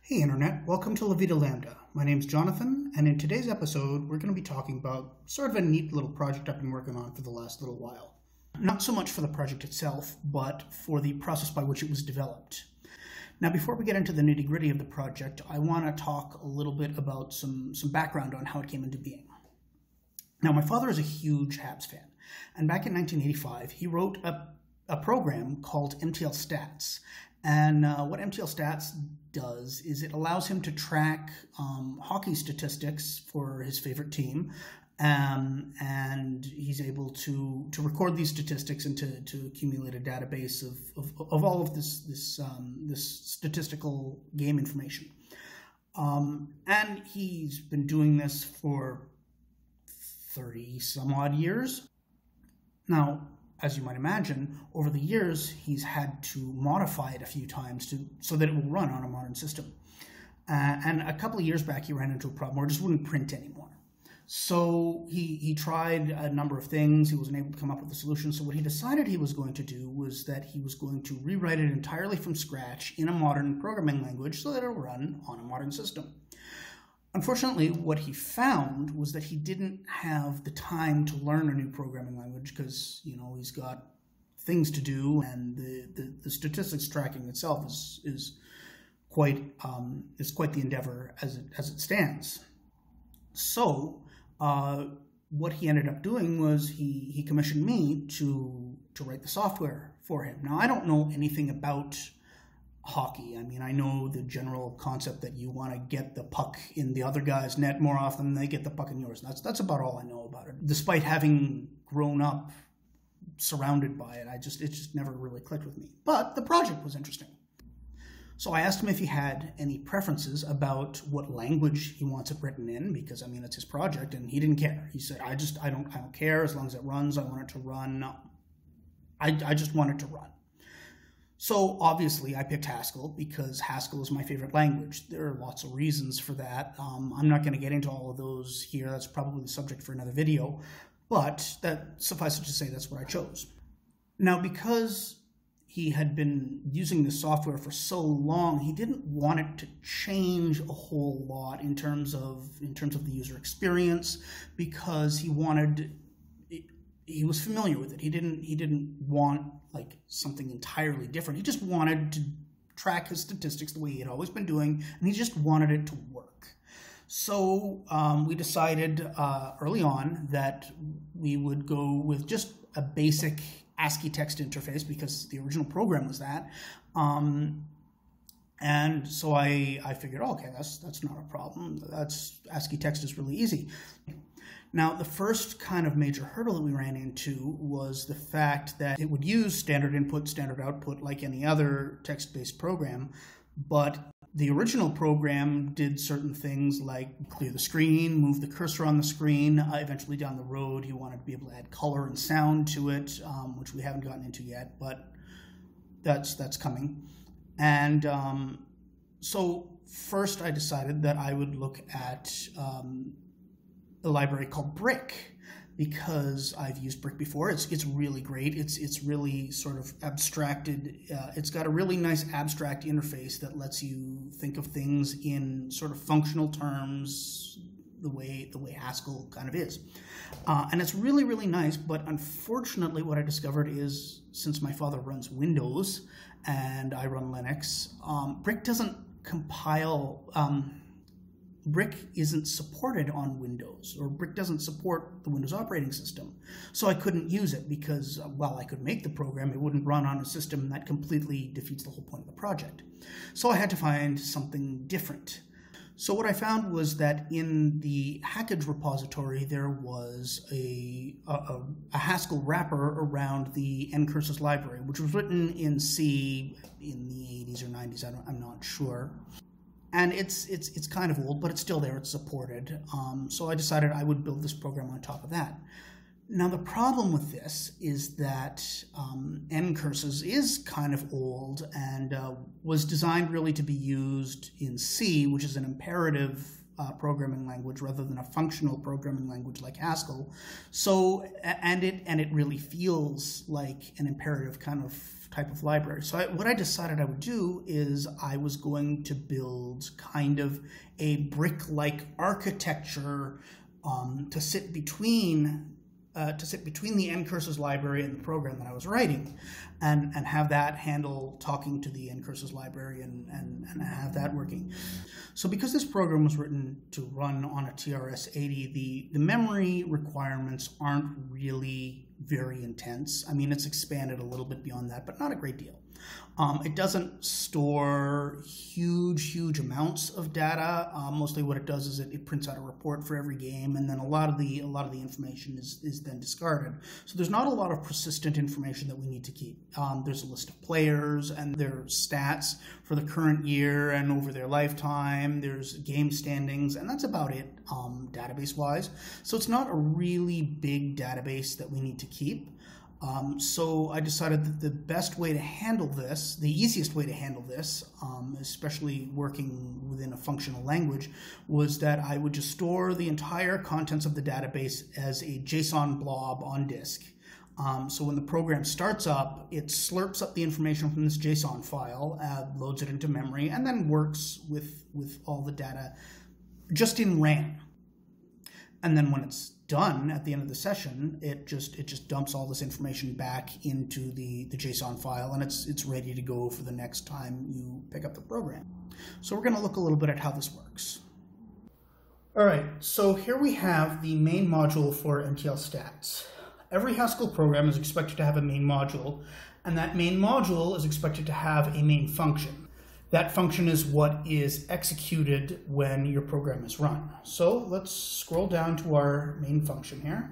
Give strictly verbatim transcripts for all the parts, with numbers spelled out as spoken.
Hey Internet, welcome to La Vida Lambda. My name's Jonathan, and in today's episode, we're going to be talking about sort of a neat little project I've been working on for the last little while. Not so much for the project itself, but for the process by which it was developed. Now, before we get into the nitty-gritty of the project, I want to talk a little bit about some, some background on how it came into being. Now, my father is a huge Habs fan, and back in nineteen eighty-five, he wrote a, a program called M T L Stats. And uh, what M T L Stats does is it allows him to track um, hockey statistics for his favorite team, um, and he's able to to record these statistics and to, to accumulate a database of, of, of all of this this um, this statistical game information. Um, and he's been doing this for thirty some odd years now. As you might imagine, over the years, he's had to modify it a few times to so that it will run on a modern system. Uh, and a couple of years back, he ran into a problem where it just wouldn't print anymore. So he, he tried a number of things. He wasn't able to come up with a solution. So what he decided he was going to do was that he was going to rewrite it entirely from scratch in a modern programming language so that it'll run on a modern system. Unfortunately, what he found was that he didn't have the time to learn a new programming language because, you know, he's got things to do, and the, the, the statistics tracking itself is, is, quite, um, is quite the endeavor as it, as it stands. So uh, what he ended up doing was he, he commissioned me to, to write the software for him. Now, I don't know anything about hockey. I mean, I know the general concept that you want to get the puck in the other guy's net more often than they get the puck in yours. That's that's about all I know about it. Despite having grown up surrounded by it, I just it just never really clicked with me. But the project was interesting. So I asked him if he had any preferences about what language he wants it written in, because I mean it's his project, and he didn't care. He said, I just I don't I don't care as long as it runs. I want it to run. I I just want it to run. So obviously I picked Haskell because Haskell is my favorite language. There are lots of reasons for that. Um, I'm not going to get into all of those here. That's probably the subject for another video, but that suffices to say that's what I chose. Now, because he had been using this software for so long, he didn't want it to change a whole lot in terms of, in terms of the user experience, because he wanted he was familiar with it. He didn't, he didn't want like something entirely different. He just wanted to track his statistics the way he had always been doing, and he just wanted it to work. So um, we decided uh, early on that we would go with just a basic ASCII text interface because the original program was that. Um, And so I, I figured, oh, okay, that's, that's not a problem. That's, ASCII text is really easy. Now, the first kind of major hurdle that we ran into was the fact that it would use standard input, standard output, like any other text-based program, but the original program did certain things like clear the screen, move the cursor on the screen. Uh, eventually down the road, you wanted to be able to add color and sound to it, um, which we haven't gotten into yet, but that's, that's coming. And um, so first I decided that I would look at um, a library called Brick, because I've used Brick before. It's, it's really great. It's, it's really sort of abstracted. Uh, it's got a really nice abstract interface that lets you think of things in sort of functional terms, the way, the way Haskell kind of is. Uh, and it's really, really nice, but unfortunately what I discovered is, since my father runs Windows and I run Linux, um, Brick doesn't compile, um, Brick isn't supported on Windows, or Brick doesn't support the Windows operating system. So I couldn't use it because while I could make the program, it wouldn't run on a system that completely defeats the whole point of the project. So I had to find something different. So what I found was that in the Hackage repository, there was a, a, a Haskell wrapper around the NCurses library, which was written in C in the eighties or nineties, I don't, I'm not sure. And it's, it's, it's kind of old, but it's still there, it's supported. Um, so I decided I would build this program on top of that. Now, the problem with this is that um, NCurses is kind of old and uh, was designed really to be used in C, which is an imperative uh, programming language rather than a functional programming language like Haskell. So, and it and it really feels like an imperative kind of type of library. So I, what I decided I would do is I was going to build kind of a brick-like architecture um, to sit between Uh, to sit between the NCurses library and the program that I was writing, and, and have that handle talking to the NCurses library and, and, and have that working. So because this program was written to run on a T R S eighty, the, the memory requirements aren't really very intense. I mean, it's expanded a little bit beyond that, but not a great deal. Um, it doesn't store huge, huge amounts of data. Uh, mostly, what it does is it, it prints out a report for every game, and then a lot of the a lot of the information is is then discarded. So there's not a lot of persistent information that we need to keep. Um, there's a list of players and their stats for the current year and over their lifetime. There's game standings, and that's about it, um, database-wise. So it's not a really big database that we need to keep. Um, so I decided that the best way to handle this, the easiest way to handle this, um, especially working within a functional language, was that I would just store the entire contents of the database as a JSON blob on disk. Um, so when the program starts up, it slurps up the information from this JSON file, uh, loads it into memory, and then works with, with all the data just in RAM. And then when it's done at the end of the session, it just it just dumps all this information back into the, the JSON file, and it's it's ready to go for the next time you pick up the program. So we're going to look a little bit at how this works. All right, so here we have the main module for M T L Stats. Every Haskell program is expected to have a main module, and that main module is expected to have a main function. That function is what is executed when your program is run. So let's scroll down to our main function here.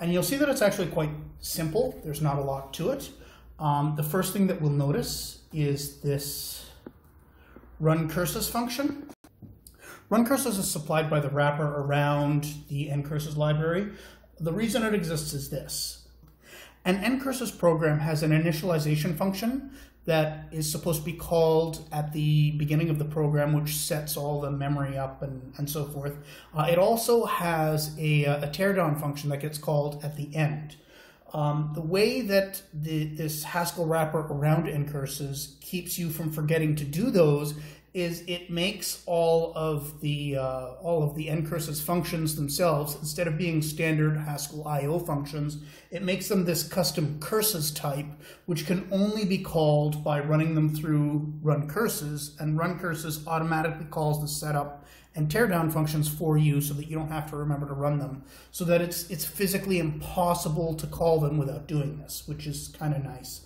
And you'll see that it's actually quite simple. There's not a lot to it. Um, the first thing that we'll notice is this RunCurses function. RunCurses is supplied by the wrapper around the NCurses library. The reason it exists is this. An NCurses program has an initialization function that is supposed to be called at the beginning of the program, which sets all the memory up and, and so forth. Uh, it also has a, a teardown function that gets called at the end. Um, the way that the, this Haskell wrapper around NCurses keeps you from forgetting to do those is it makes all of the uh, all of the NCurses functions themselves, instead of being standard Haskell I O functions, it makes them this custom curses type, which can only be called by running them through RunCurses, and RunCurses automatically calls the setup and teardown functions for you so that you don't have to remember to run them, so that it's it's physically impossible to call them without doing this, which is kind of nice.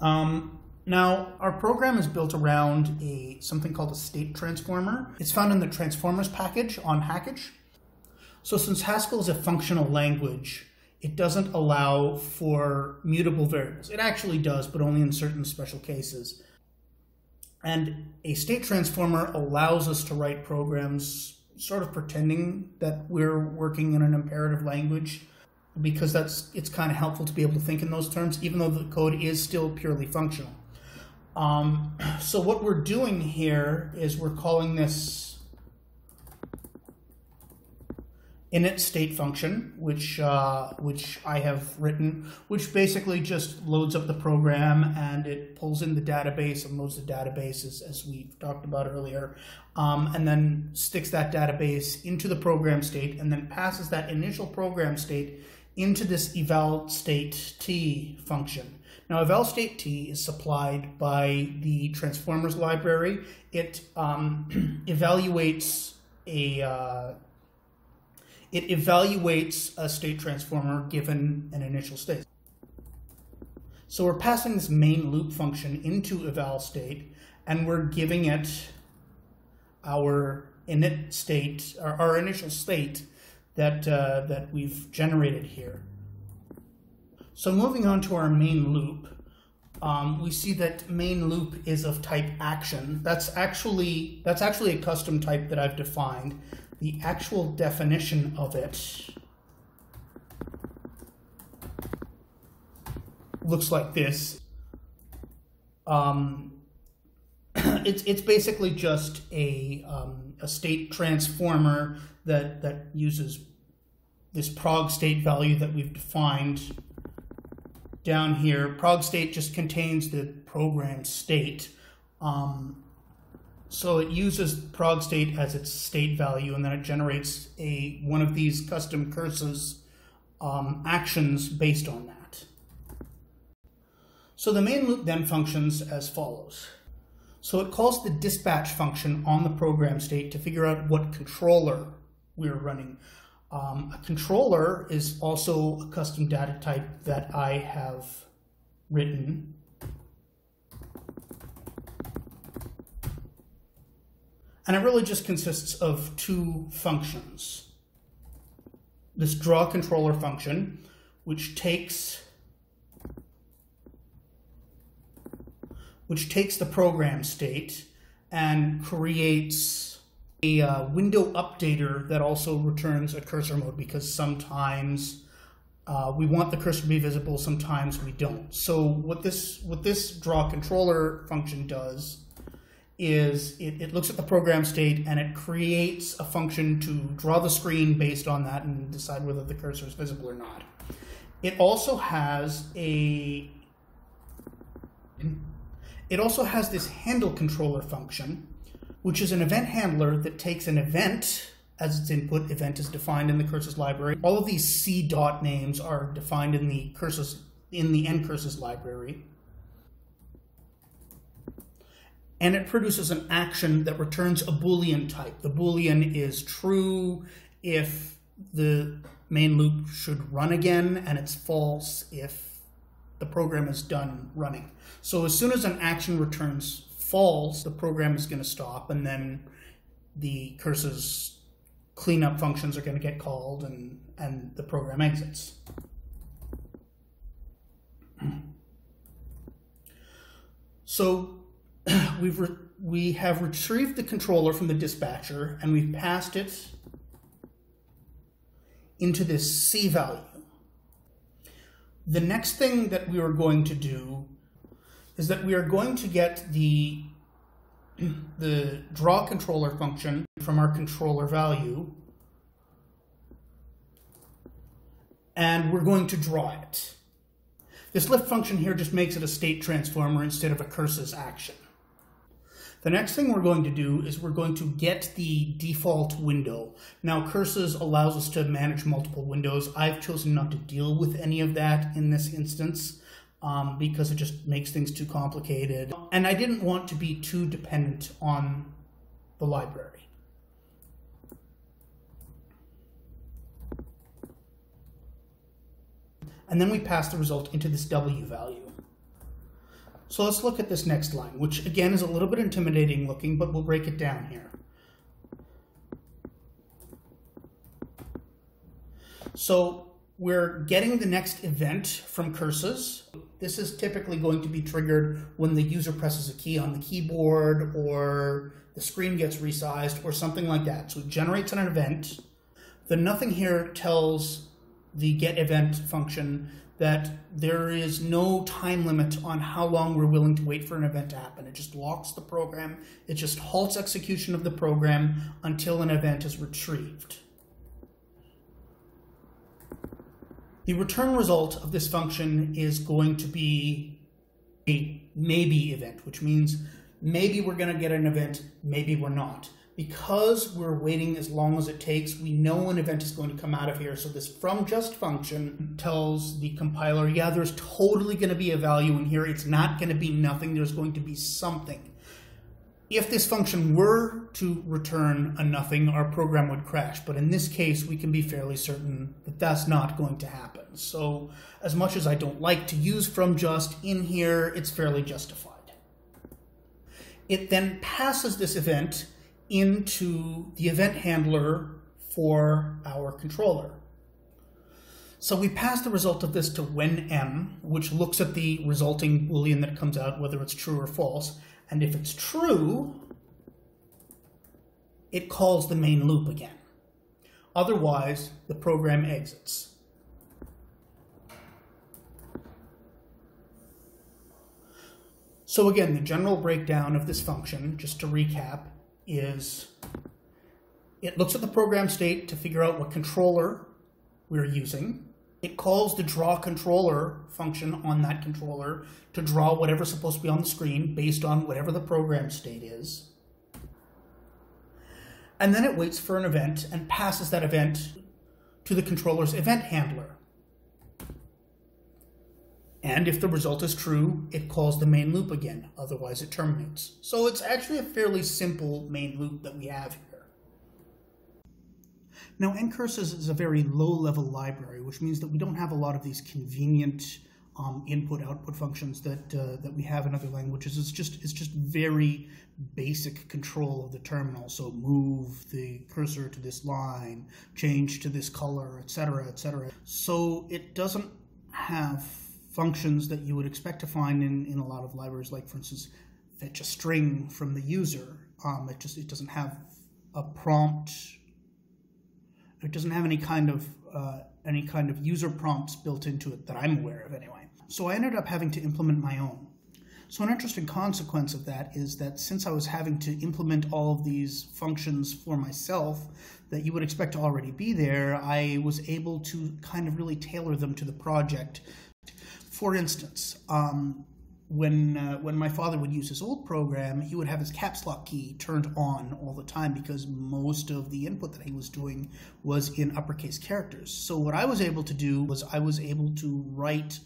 Um, Now, our program is built around a something called a state transformer. It's found in the transformers package on Hackage. So since Haskell is a functional language, it doesn't allow for mutable variables. It actually does, but only in certain special cases. And a state transformer allows us to write programs sort of pretending that we're working in an imperative language, because that's it's kind of helpful to be able to think in those terms, even though the code is still purely functional. Um, so what we're doing here is we're calling this init state function, which uh, which I have written, which basically just loads up the program and it pulls in the database and loads the database as, as we talked about earlier, um, and then sticks that database into the program state and then passes that initial program state into this evalStateT function. Now, evalStateT is supplied by the transformers library. It um, evaluates a uh, it evaluates a state transformer given an initial state. So we're passing this main loop function into evalState, and we're giving it our init state, or our initial state that uh, that we've generated here. So moving on to our main loop, um, we see that main loop is of type action. That's actually that's actually a custom type that I've defined. The actual definition of it looks like this. Um, it's it's basically just a um, a state transformer that that uses this prog state value that we've defined down here. Prog state just contains the program state, um, so it uses prog state as its state value, and then it generates a one of these custom curses um, actions based on that. So the main loop then functions as follows. So it calls the dispatch function on the program state to figure out what controller we're running. Um, a controller is also a custom data type that I have written. And it really just consists of two functions. This draw controller function, which takes which takes the program state and creates a uh, window updater that also returns a cursor mode, because sometimes uh, we want the cursor to be visible, sometimes we don't. So what this what this draw controller function does is it, it looks at the program state and it creates a function to draw the screen based on that and decide whether the cursor is visible or not. It also has a It also has this handle controller function, which is an event handler that takes an event as its input. Event is defined in the curses library. All of these C dot names are defined in the curses in the NCurses library. And it produces an action that returns a Boolean type. The Boolean is true if the main loop should run again, and it's false if the program is done running. So as soon as an action returns false, the program is going to stop, and then the curses cleanup functions are going to get called, and, and the program exits. So we've re we have retrieved the controller from the dispatcher, and we've passed it into this C value. The next thing that we are going to do is that we are going to get the, the draw controller function from our controller value, and we're going to draw it. This lift function here just makes it a state transformer instead of a curses action. The next thing we're going to do is we're going to get the default window. Now, curses allows us to manage multiple windows. I've chosen not to deal with any of that in this instance um, because it just makes things too complicated. And I didn't want to be too dependent on the library. And then we pass the result into this W value. So let's look at this next line, which again is a little bit intimidating looking, but we'll break it down here. So we're getting the next event from curses. This is typically going to be triggered when the user presses a key on the keyboard, or the screen gets resized, or something like that. So it generates an event. The nothing here tells the get event function that there is no time limit on how long we're willing to wait for an event to happen. It just locks the program. It just halts execution of the program until an event is retrieved. The return result of this function is going to be a maybe event, which means maybe we're going to get an event, maybe we're not. Because we're waiting as long as it takes, we know an event is going to come out of here. So this from just function tells the compiler, yeah, there's totally going to be a value in here. It's not going to be nothing. There's going to be something. If this function were to return a nothing, our program would crash. But in this case, we can be fairly certain that that's not going to happen. So as much as I don't like to use from just in here, it's fairly justified. It then passes this event into the event handler for our controller. So we pass the result of this to WhenM, which looks at the resulting Boolean that comes out, whether it's true or false. And if it's true, it calls the main loop again. Otherwise, the program exits. So again, the general breakdown of this function, just to recap, is it looks at the program state to figure out what controller we're using. It calls the draw controller function on that controller to draw whatever's supposed to be on the screen based on whatever the program state is. And then it waits for an event and passes that event to the controller's event handler. And if the result is true, it calls the main loop again, otherwise it terminates. So it's actually a fairly simple main loop that we have here. Now, NCurses is a very low-level library, which means that we don't have a lot of these convenient um, input-output functions that uh, that we have in other languages. It's just it's just very basic control of the terminal. So move the cursor to this line, change to this color, et cetera, et cetera. So it doesn't have functions that you would expect to find in in a lot of libraries, like, for instance, fetch a string from the user. Um, it just it doesn't have a prompt. It doesn't have any kind of uh, any kind of user prompts built into it that I'm aware of, anyway. So I ended up having to implement my own. So an interesting consequence of that is that since I was having to implement all of these functions for myself that you would expect to already be there, I was able to kind of really tailor them to the project. For instance, um, when uh, when my father would use his old program, he would have his caps lock key turned on all the time because most of the input that he was doing was in uppercase characters. So what I was able to do was I was able to write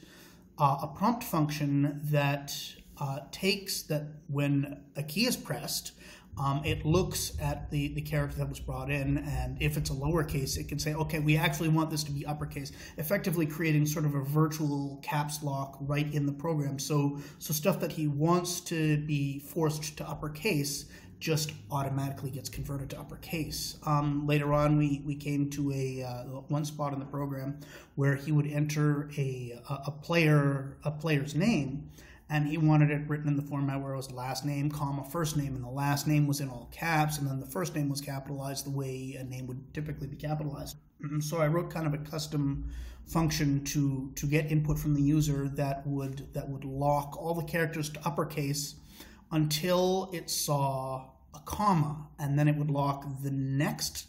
uh, a prompt function that uh, takes that when a key is pressed, um, it looks at the, the character that was brought in, and if it's a lowercase, it can say, okay, we actually want this to be uppercase, effectively creating sort of a virtual caps lock right in the program. So, so stuff that he wants to be forced to uppercase just automatically gets converted to uppercase. Um, later on, we, we came to a uh, one spot in the program where he would enter a, a player a player's name, and he wanted it written in the format where it was last name, comma, first name, and the last name was in all caps, and then the first name was capitalized the way a name would typically be capitalized. And so I wrote kind of a custom function to to get input from the user that would that would lock all the characters to uppercase until it saw a comma, and then it would lock the next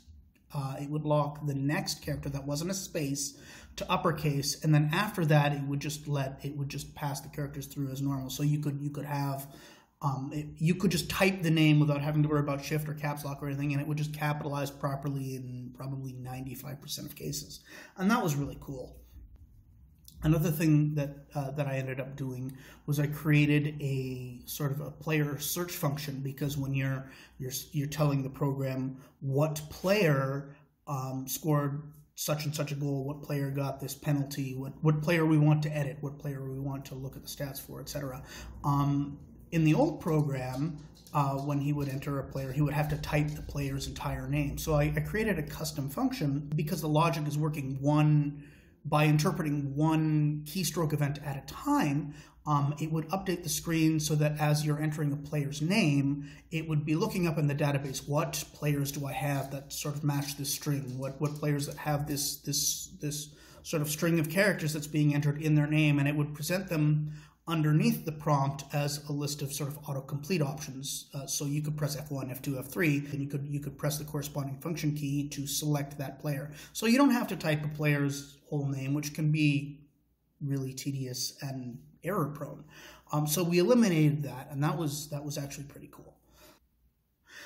uh, it would lock the next character that wasn't a space to uppercase, and then after that, it would just let it would just pass the characters through as normal. So you could you could have um, it, you could just type the name without having to worry about shift or caps lock or anything, and it would just capitalize properly in probably ninety-five percent of cases, and that was really cool. Another thing that uh, that I ended up doing was I created a sort of a player search function, because when you're you're you're telling the program what player um, scored such and such a goal, what player got this penalty, what, what player we want to edit, what player we want to look at the stats for, et cetera. Um, in the old program, uh, when he would enter a player, he would have to type the player's entire name. So I, I created a custom function because the logic is working one by interpreting one keystroke event at a time. Um, it would update the screen so that as you're entering a player's name, it would be looking up in the database, what players do I have that sort of match this string? What what players that have this this this sort of string of characters that's being entered in their name? And it would present them underneath the prompt as a list of sort of autocomplete options. Uh, so you could press F one, F two, F three, and you could you could press the corresponding function key to select that player. So you don't have to type a player's whole name, which can be really tedious and error prone. Um, so we eliminated that, and that was that was actually pretty cool.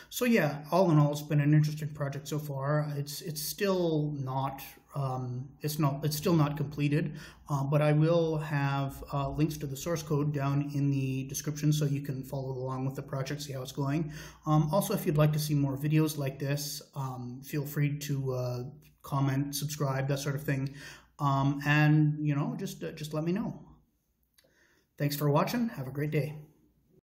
So yeah, all in all, it's been an interesting project so far. It's it's still not um, it's not it's still not completed, uh, but I will have uh, links to the source code down in the description so you can follow along with the project, see how it's going. Um, also, if you'd like to see more videos like this, um, feel free to uh, comment, subscribe, that sort of thing, um, and you know, just uh, just let me know. Thanks for watching. Have a great day.